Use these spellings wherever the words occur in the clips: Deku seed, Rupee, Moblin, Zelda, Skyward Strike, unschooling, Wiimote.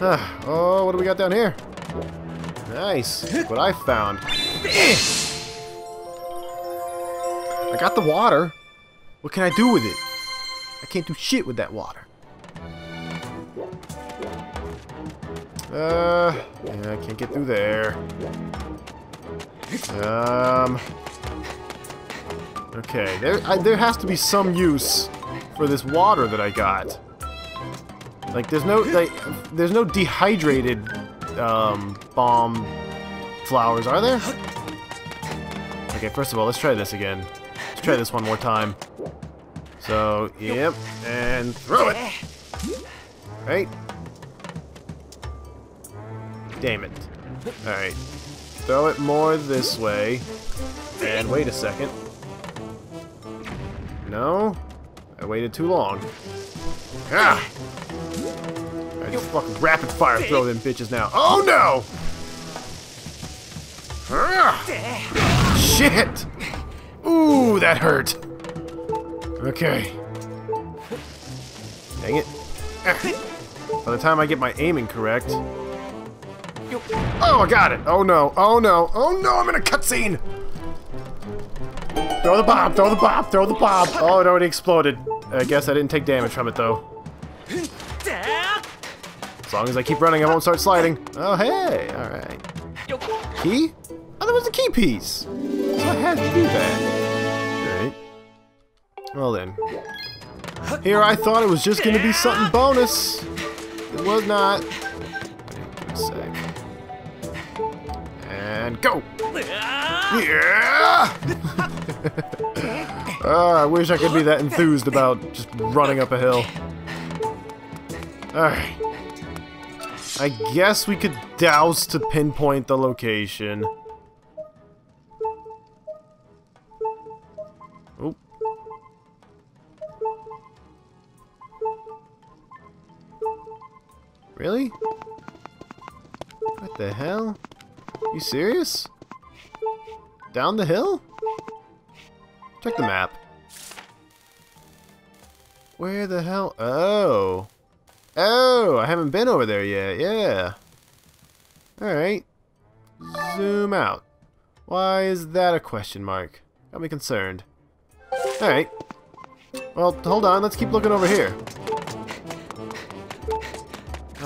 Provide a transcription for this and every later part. Oh, what do we got down here? Nice. What I found. I got the water. What can I do with it? I can't do shit with that water. Yeah, I can't get through there. Okay, there has to be some use for this water that I got. Like, there's no dehydrated bomb flowers, are there? Okay, first of all, let's try this again. Let's try this one more time. So, yep, and throw it. Right? Damn it. Alright. Throw it more this way. And wait a second. No? I waited too long. Ah! I just fucking rapid fire throw them bitches now. Oh no! Ah! Shit! Ooh, that hurt. Okay. Dang it. Ah. By the time I get my aiming correct. Oh, I got it! Oh no, oh no, oh no, I'm in a cutscene! Throw the bomb, throw the bomb, throw the bomb! Oh, it already exploded. I guess I didn't take damage from it, though. As long as I keep running, I won't start sliding. Oh, hey, alright. Key? Oh, that was a key piece! So I had to do that. Alright. Well then. Here I thought it was just gonna be something bonus! It was not. And go! Yeah! I wish I could be that enthused about just running up a hill. Alright. I guess we could douse to pinpoint the location. Oop. Really? What the hell? You serious? Down the hill? Check the map. Where the hell? Oh. Oh, I haven't been over there yet. Yeah. Alright. Zoom out. Why is that a question mark? Got me concerned. Alright. Well, hold on. Let's keep looking over here.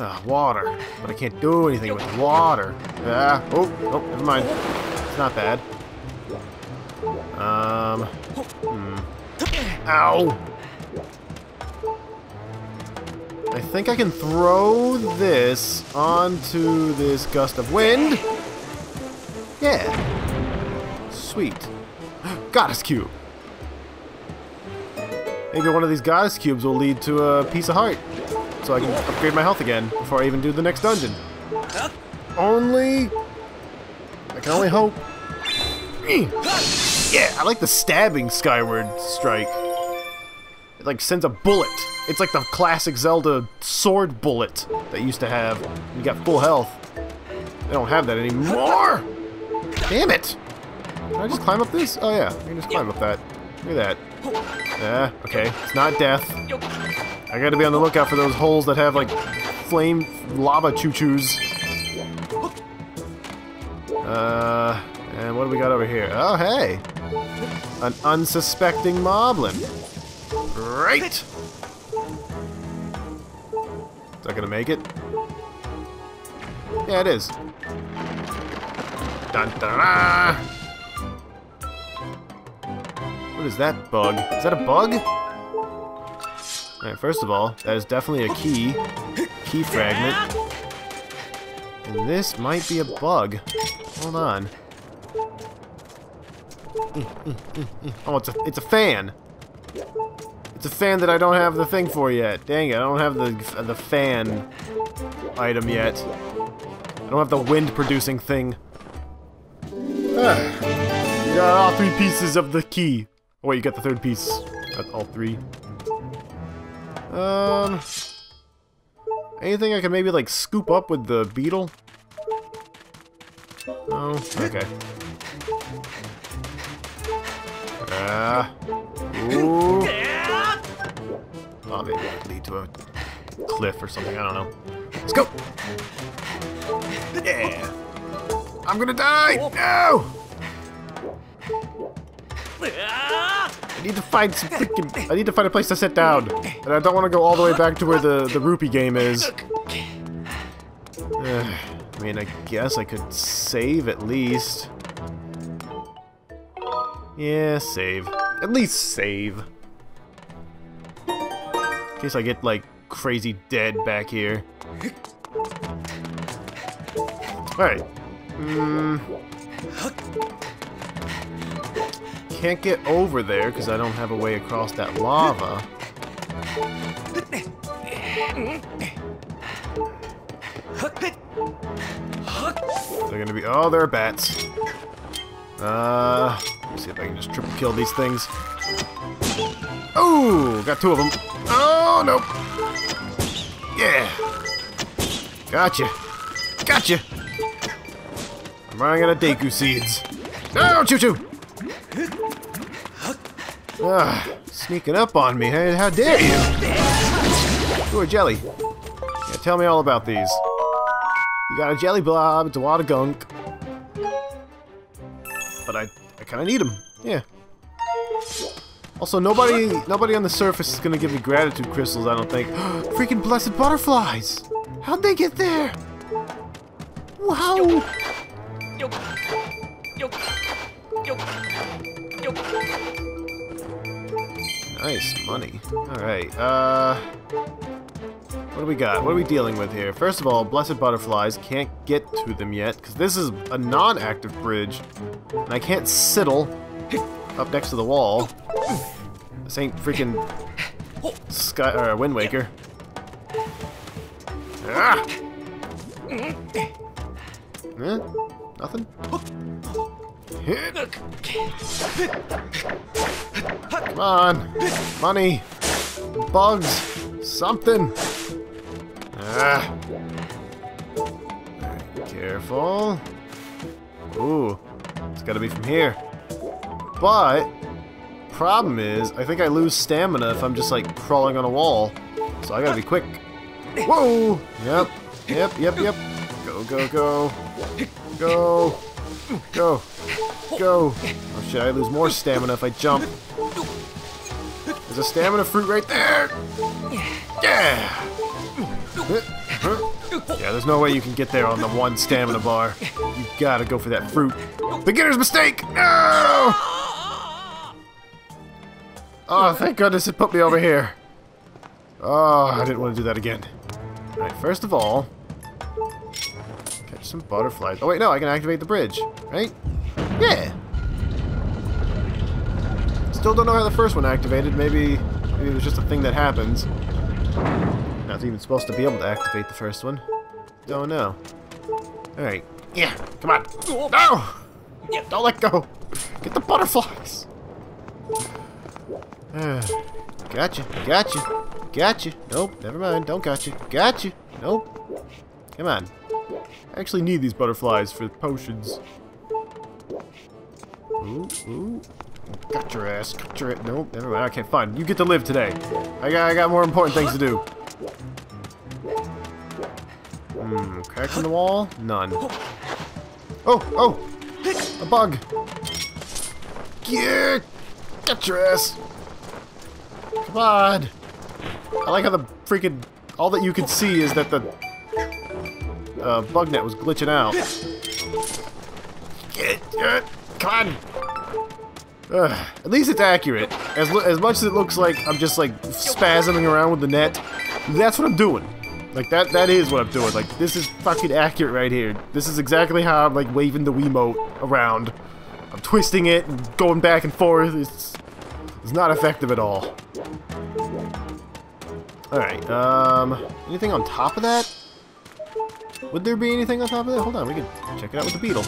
Ah, water. But I can't do anything with water. Ah, oh, never mind. It's not bad. Ow! I think I can throw this onto this gust of wind. Yeah. Sweet. Goddess cube. Maybe one of these goddess cubes will lead to a piece of heart. So I can upgrade my health again before I even do the next dungeon. Only... I can only hope. Yeah, I like the stabbing Skyward Strike. It like sends a bullet. It's like the classic Zelda sword bullet that you used to have. You got full health. I don't have that anymore! Damn it! Can I just climb up this? Oh yeah, I can just climb up that. Look at that. Ah, okay. It's not death. I gotta be on the lookout for those holes that have, like, flame lava choo-choos. And what do we got over here? Oh, hey! An unsuspecting moblin. Right! Is that gonna make it? Yeah, it is. Dun-da-da! What is that bug? Is that a bug? Alright, first of all, that is definitely a key. Key fragment. And this might be a bug. Hold on. Oh, it's a fan. It's a fan that I don't have the thing for yet. Dang it, I don't have the fan item yet. I don't have the wind-producing thing. You got all three pieces of the key. Oh wait, you got the third piece. Got all three. Anything I can maybe like scoop up with the beetle? Oh, okay. Ooh. Oh, maybe I can lead to a cliff or something, I don't know. Let's go. Yeah. I'm gonna die. No. I need to find some freaking. I need to find a place to sit down, and I don't want to go all the way back to where the rupee game is. I mean, I guess I could save at least. Yeah, save. At least save. In case I get, like, crazy dead back here. Alright. Can't get over there because I don't have a way across that lava. They're gonna be. Oh, there are bats. Let me see if I can just triple kill these things. Oh, got two of them. Oh, nope. Yeah. Gotcha. Gotcha. I'm running out of Deku seeds. No, choo-choo. Sneaking up on me. Hey, how dare you? Ooh, a jelly. Yeah, tell me all about these. You got a jelly blob. It's a lot of gunk. But I kind of need them. Yeah. Also, nobody on the surface is gonna give me gratitude crystals, I don't think. Freaking blessed butterflies! How'd they get there? Wow! Nice money. Alright, what do we got? What are we dealing with here? First of all, blessed butterflies, can't get to them yet, because this is a non-active bridge, and I can't sidle up next to the wall. This ain't freaking Sky or Wind Waker. Ah! Nothing. Come on, money, bugs, something. Ah! Careful. Ooh, it's gotta be from here. But problem is, I think I lose stamina if I'm just like crawling on a wall, so I gotta be quick. Whoa! Yep, yep, yep, yep. Go, go, go, go, go, go. Oh shit! I lose more stamina if I jump. There's a stamina fruit right there. Yeah. Yeah. There's no way you can get there on the one stamina bar. You gotta go for that fruit. Beginner's mistake. No. Oh, thank goodness it put me over here. Oh, I didn't want to do that again. Alright, first of all, catch some butterflies. Oh wait, no, I can activate the bridge, right? Yeah! Still don't know how the first one activated. Maybe it was just a thing that happens. Not even supposed to be able to activate the first one. Don't know. Alright, yeah, come on. No! Don't let go! Get the butterflies! Gotcha, gotcha, gotcha. Nope, never mind. Don't gotcha. Gotcha. Nope. Come on. I actually need these butterflies for potions. Ooh, ooh. Got your ass. Got your ass. Nope, never mind. Okay, fine. You get to live today. I got more important things to do. Cracks in the wall? None. Oh, oh! A bug! Yeah! Get your ass! Come on! I like how the freaking all that you can see is that the bug net was glitching out. Get, come on! At least it's accurate. As much as it looks like I'm just like spasming around with the net, that's what I'm doing. Like that is what I'm doing. Like this is fucking accurate right here. This is exactly how I'm like waving the Wiimote around. I'm twisting it and going back and forth. It's not effective at all. Alright, anything on top of that? Would there be anything on top of that? Hold on, we can check it out with the beetle.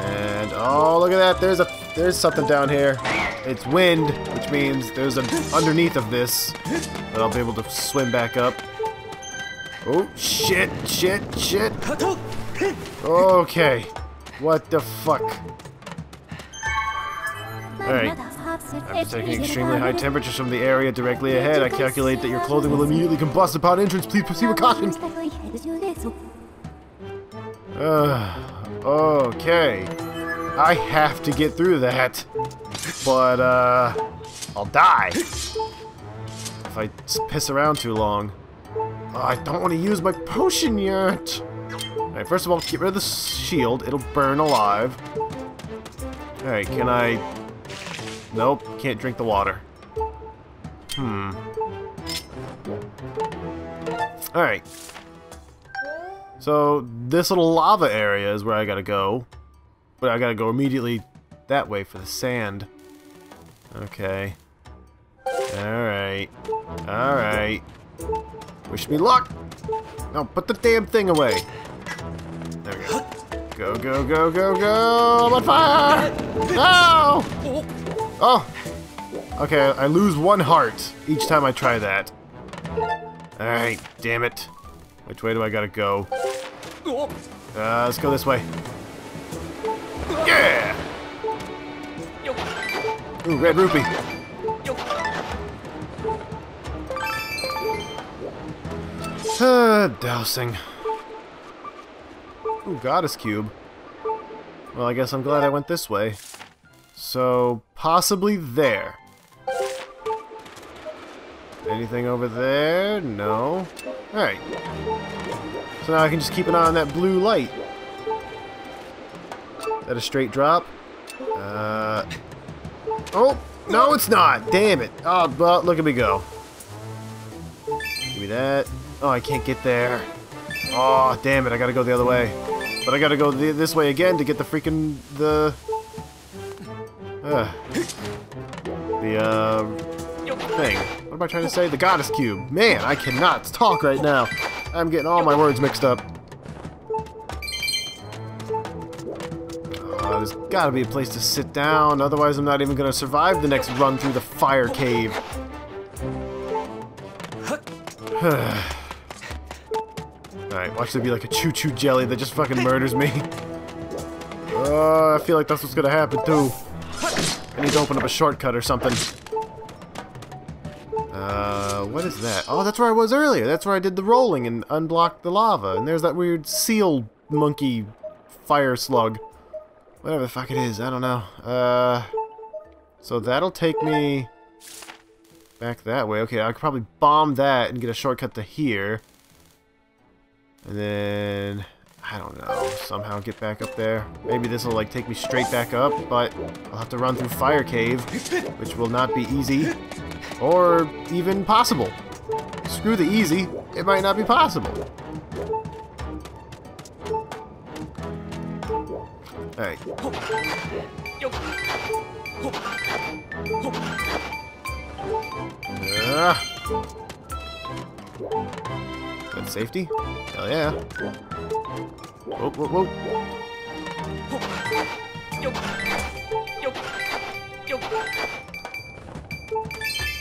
And, oh, look at that, there's something down here. It's wind, which means there's an underneath of this that I'll be able to swim back up. Oh, shit, shit, shit. Okay, what the fuck? Alright. After taking extremely high temperatures from the area directly ahead, I calculate that your clothing will immediately combust upon entrance. Please proceed with caution. Okay. I have to get through that. But, I'll die if I piss around too long. I don't want to use my potion yet. Alright, first of all, get rid of the shield. It'll burn alive. Alright, can I... Nope, can't drink the water. Alright. So, this little lava area is where I gotta go. But I gotta go immediately that way for the sand. Okay. Alright. Alright. Wish me luck! No, put the damn thing away! There we go. Go, go, go, go, go! I'm on fire! No! Oh! Okay, I lose one heart each time I try that. Alright, damn it. Which way do I gotta go? Let's go this way. Yeah! Ooh, red rupee. Dousing. Ooh, goddess cube. Well, I guess I'm glad I went this way. So, possibly there. Anything over there? No. Alright. So now I can just keep an eye on that blue light. Is that a straight drop? Oh! No, it's not! Damn it! Oh, but look at me go. Give me that. Oh, I can't get there. Oh, damn it, I gotta go the other way. But I gotta go this way again to get the freaking... thing. What am I trying to say? The goddess cube. Man, I cannot talk right now. I'm getting all my words mixed up. There's gotta be a place to sit down, otherwise I'm not even gonna survive the next run through the fire cave. Alright, watch there be like a choo-choo jelly that just fucking murders me. I feel like that's what's gonna happen too. I need to open up a shortcut or something. What is that? Oh, that's where I was earlier. That's where I did the rolling and unblocked the lava. And there's that weird seal monkey fire slug. Whatever the fuck it is, I don't know. So that'll take me back that way. Okay, I could probably bomb that and get a shortcut to here. And then, I don't know, somehow get back up there. Maybe this will like take me straight back up, but I'll have to run through Fire Cave, which will not be easy, or even possible. Screw the easy, it might not be possible. Alright. Good safety? Hell yeah. Whoa, whoa, whoa.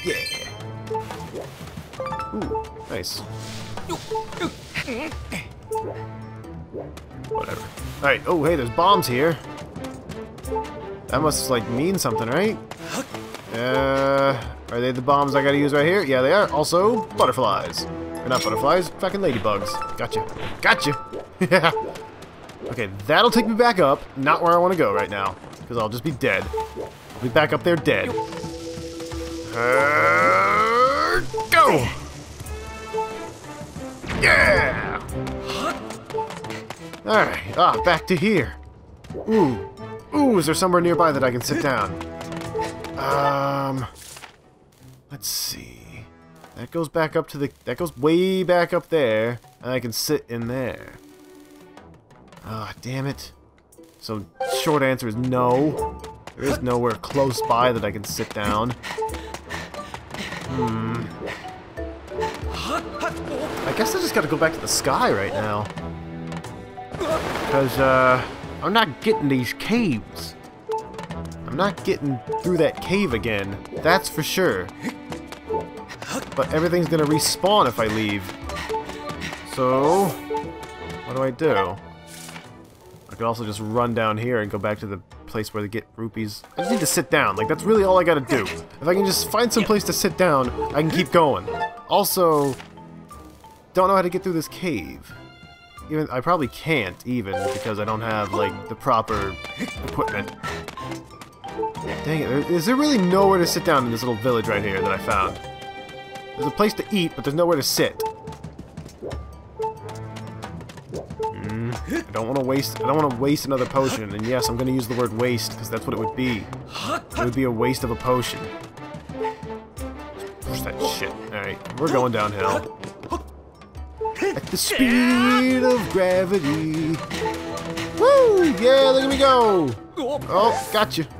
Yeah. Ooh, nice. Whatever. Alright, oh hey, there's bombs here. That must like mean something, right? Are they the bombs I gotta use right here? Yeah, they are. Also, butterflies. Or not butterflies, fucking ladybugs. Gotcha. Gotcha! Yeah. Okay, that'll take me back up. Not where I want to go right now. Because I'll just be dead. I'll be back up there dead. Go! Yeah! Alright, back to here. Ooh. Ooh, is there somewhere nearby that I can sit down? Let's see. That goes back up to the... That goes way back up there, and I can sit in there. Ah, damn it. So, short answer is no. There is nowhere close by that I can sit down. I guess I just gotta go back to the sky right now. Because, I'm not getting these caves. I'm not getting through that cave again. That's for sure. But everything's gonna respawn if I leave. So, what do I do? I could also just run down here and go back to the place where they get rupees. I just need to sit down. Like, that's really all I gotta do. If I can just find some place to sit down, I can keep going. Also, don't know how to get through this cave. Even I probably can't, even, because I don't have, like, the proper equipment. Dang it, is there really nowhere to sit down in this little village right here that I found? There's a place to eat, but there's nowhere to sit. I don't want to waste another potion, and yes, I'm going to use the word waste, because that's what it would be. It would be a waste of a potion. Push that shit. Alright, we're going downhill. At the speed of gravity. Woo! Yeah, look at me go! Oh, gotcha.